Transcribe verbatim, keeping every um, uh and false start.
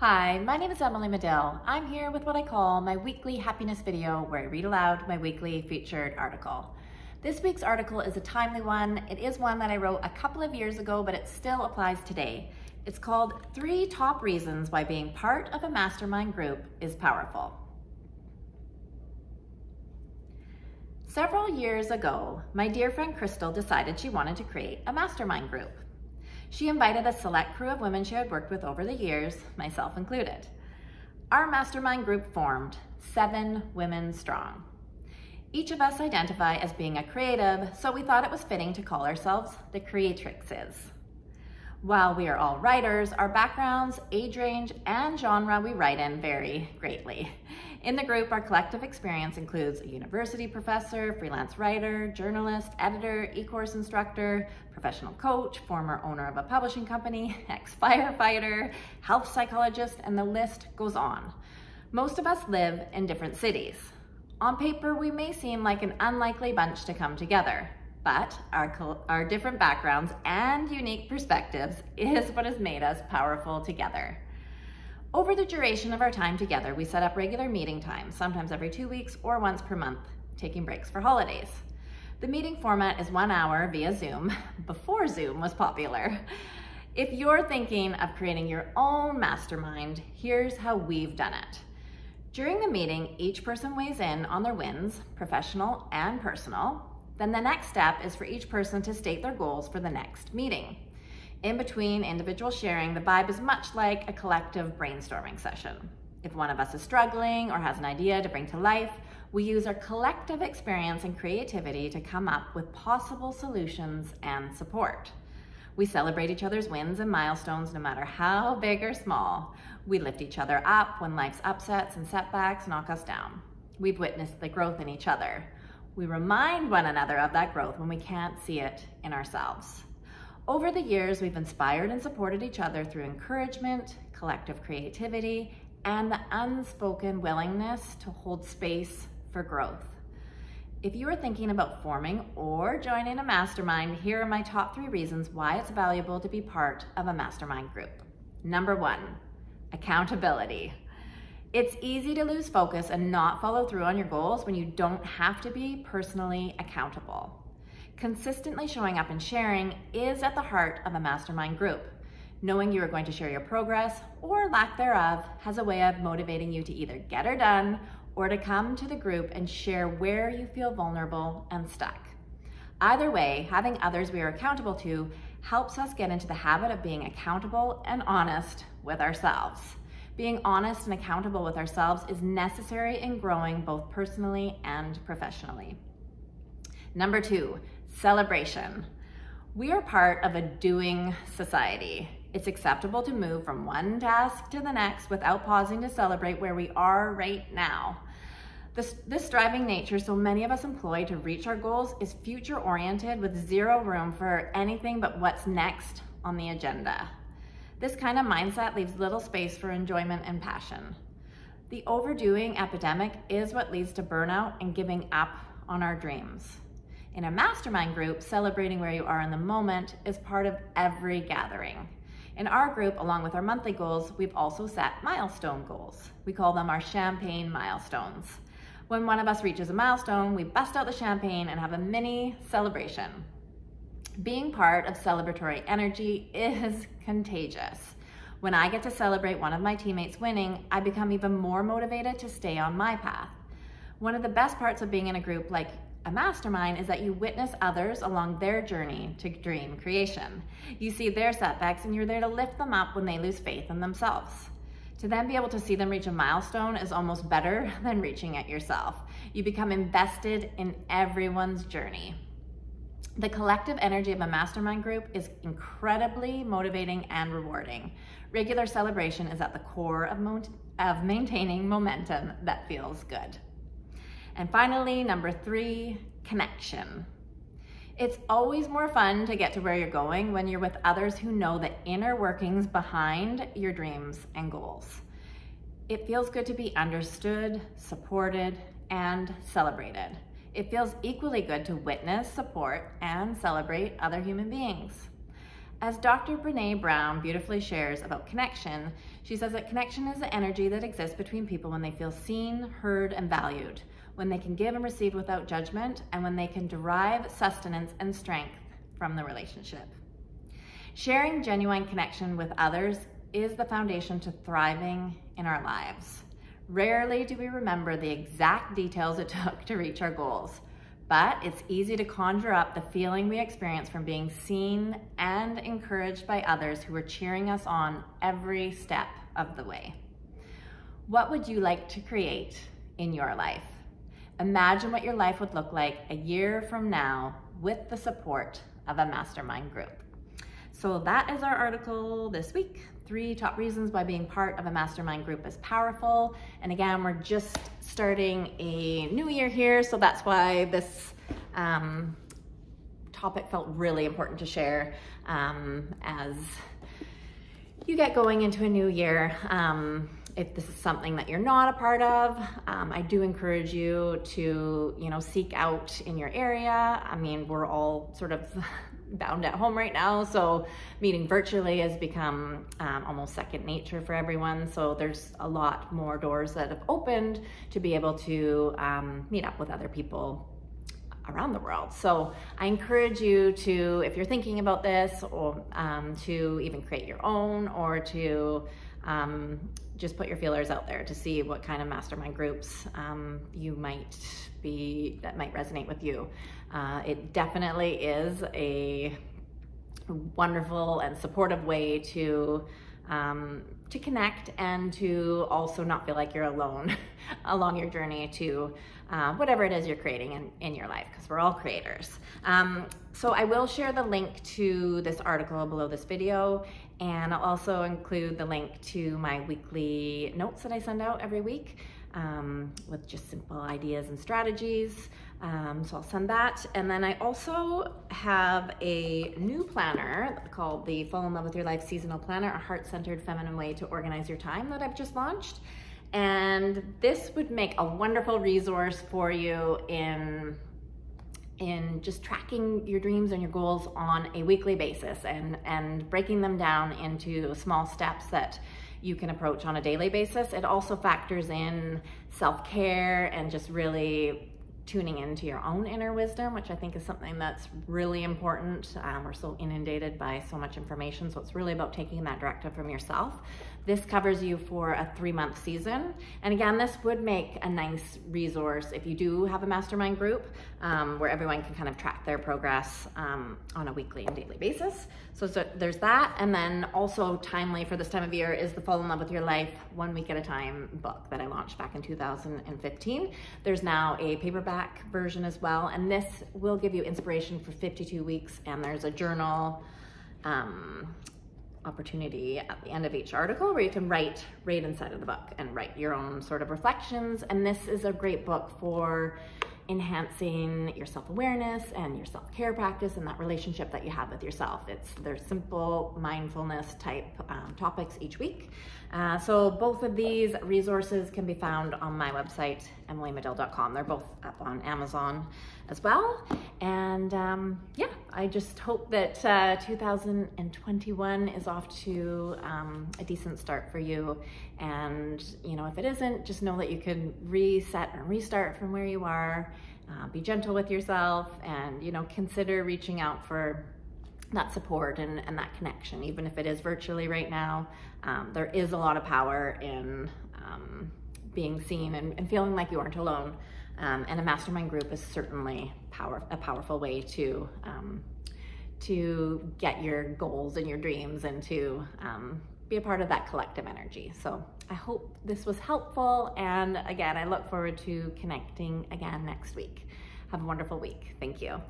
Hi, my name is Emily Madill. I'm here with what I call my weekly happiness video where I read aloud my weekly featured article. This week's article is a timely one. It is one that I wrote a couple of years ago, but it still applies today. It's called Three Top Reasons Why Being Part of a Mastermind Group is Powerful. Several years ago, my dear friend Crystal decided she wanted to create a mastermind group. She invited a select crew of women she had worked with over the years, myself included. Our mastermind group formed, Seven Women Strong. Each of us identify as being a creative, so we thought it was fitting to call ourselves the Creatrixes. While we are all writers, our backgrounds, age range, and genre we write in vary greatly. In the group, our collective experience includes a university professor, freelance writer, journalist, editor, e-course instructor, professional coach, former owner of a publishing company, ex-firefighter, health psychologist, and the list goes on. Most of us live in different cities. On paper, we may seem like an unlikely bunch to come together, but our, our different backgrounds and unique perspectives is what has made us powerful together. Over the duration of our time together, we set up regular meeting times, sometimes every two weeks or once per month, taking breaks for holidays. The meeting format is one hour via Zoom, before Zoom was popular. If you're thinking of creating your own mastermind, here's how we've done it. During the meeting, each person weighs in on their wins, professional and personal. Then the next step is for each person to state their goals for the next meeting. In between individual sharing, the vibe is much like a collective brainstorming session. If one of us is struggling or has an idea to bring to life, we use our collective experience and creativity to come up with possible solutions and support. We celebrate each other's wins and milestones, no matter how big or small. We lift each other up when life's upsets and setbacks knock us down. We've witnessed the growth in each other. We remind one another of that growth when we can't see it in ourselves. Over the years, we've inspired and supported each other through encouragement, collective creativity, and the unspoken willingness to hold space for growth. If you are thinking about forming or joining a mastermind, here are my top three reasons why it's valuable to be part of a mastermind group. Number one, accountability. It's easy to lose focus and not follow through on your goals when you don't have to be personally accountable. Consistently showing up and sharing is at the heart of a mastermind group. Knowing you are going to share your progress or lack thereof has a way of motivating you to either get her done or to come to the group and share where you feel vulnerable and stuck. Either way, having others we are accountable to helps us get into the habit of being accountable and honest with ourselves. Being honest and accountable with ourselves is necessary in growing both personally and professionally. Number two, celebration. We are part of a doing society. It's acceptable to move from one task to the next without pausing to celebrate where we are right now. This, this striving nature so many of us employ to reach our goals is future-oriented with zero room for anything but what's next on the agenda. This kind of mindset leaves little space for enjoyment and passion. The overdoing epidemic is what leads to burnout and giving up on our dreams. In a mastermind group, celebrating where you are in the moment is part of every gathering. In our group, along with our monthly goals, we've also set milestone goals. We call them our champagne milestones. When one of us reaches a milestone, we bust out the champagne and have a mini celebration. Being part of celebratory energy is contagious. When I get to celebrate one of my teammates winning, I become even more motivated to stay on my path. One of the best parts of being in a group like a mastermind is that you witness others along their journey to dream creation. You see their setbacks and you're there to lift them up when they lose faith in themselves. To then be able to see them reach a milestone is almost better than reaching it yourself. You become invested in everyone's journey. The collective energy of a mastermind group is incredibly motivating and rewarding. Regular celebration is at the core of, of maintaining momentum that feels good. And finally, number three, connection. It's always more fun to get to where you're going when you're with others who know the inner workings behind your dreams and goals. It feels good to be understood, supported, and celebrated. It feels equally good to witness, support, and celebrate other human beings. As Doctor Brené Brown beautifully shares about connection, she says that connection is the energy that exists between people when they feel seen, heard, and valued, when they can give and receive without judgment, and when they can derive sustenance and strength from the relationship. Sharing genuine connection with others is the foundation to thriving in our lives. Rarely do we remember the exact details it took to reach our goals, but it's easy to conjure up the feeling we experience from being seen and encouraged by others who are cheering us on every step of the way. What would you like to create in your life? Imagine what your life would look like a year from now with the support of a mastermind group. So that is our article this week. Three top reasons why being part of a mastermind group is powerful. And again, we're just starting a new year here, so that's why this um, topic felt really important to share um, as you get going into a new year. Um, if this is something that you're not a part of, um, I do encourage you to, you know, seek out in your area. I mean, we're all sort of bound at home right now, so meeting virtually has become um, almost second nature for everyone. So there's a lot more doors that have opened to be able to um, meet up with other people around the world. So I encourage you to, if you're thinking about this, or um, to even create your own, or to um, just put your feelers out there to see what kind of mastermind groups um, you might be, that might resonate with you. Uh, it definitely is a wonderful and supportive way to um, to connect, and to also not feel like you're alone along your journey to uh, whatever it is you're creating in, in your life, because we're all creators. Um, so I will share the link to this article below this video, and I'll also include the link to my weekly notes that I send out every week um, with just simple ideas and strategies. Um, so I'll send that. And then I also have a new planner called the Fall in Love with Your Life Seasonal Planner, a heart-centered feminine way to organize your time, that I've just launched. And this would make a wonderful resource for you in, in just tracking your dreams and your goals on a weekly basis, and, and breaking them down into small steps that you can approach on a daily basis. It also factors in self-care and just really tuning into your own inner wisdom, which I think is something that's really important. Um, we're so inundated by so much information, so it's really about taking that directive from yourself. This covers you for a three-month season. And again, this would make a nice resource if you do have a mastermind group um, where everyone can kind of track their progress um, on a weekly and daily basis. So, so there's that. And then also timely for this time of year is the Fall in Love with Your Life One Week at a Time book that I launched back in two thousand fifteen. There's now a paperback version as well. And this will give you inspiration for fifty-two weeks. And there's a journal um, opportunity at the end of each article where you can write right inside of the book and write your own sort of reflections. And this is a great book for enhancing your self-awareness and your self-care practice and that relationship that you have with yourself. It's There's simple mindfulness type um, topics each week. Uh, so both of these resources can be found on my website, emily madill dot com. They're both up on Amazon as well. And um, yeah, I just hope that uh, two thousand twenty-one is off to um, a decent start for you. And you know, if it isn't, just know that you can reset and restart from where you are. Uh, be gentle with yourself, and you know, consider reaching out for that support and, and that connection, even if it is virtually right now. Um, there is a lot of power in um, being seen and, and feeling like you aren't alone. Um, and a mastermind group is certainly power, a powerful way to um, to get your goals and your dreams, and to um, be a part of that collective energy. So I hope this was helpful. And again, I look forward to connecting again next week. Have a wonderful week. Thank you.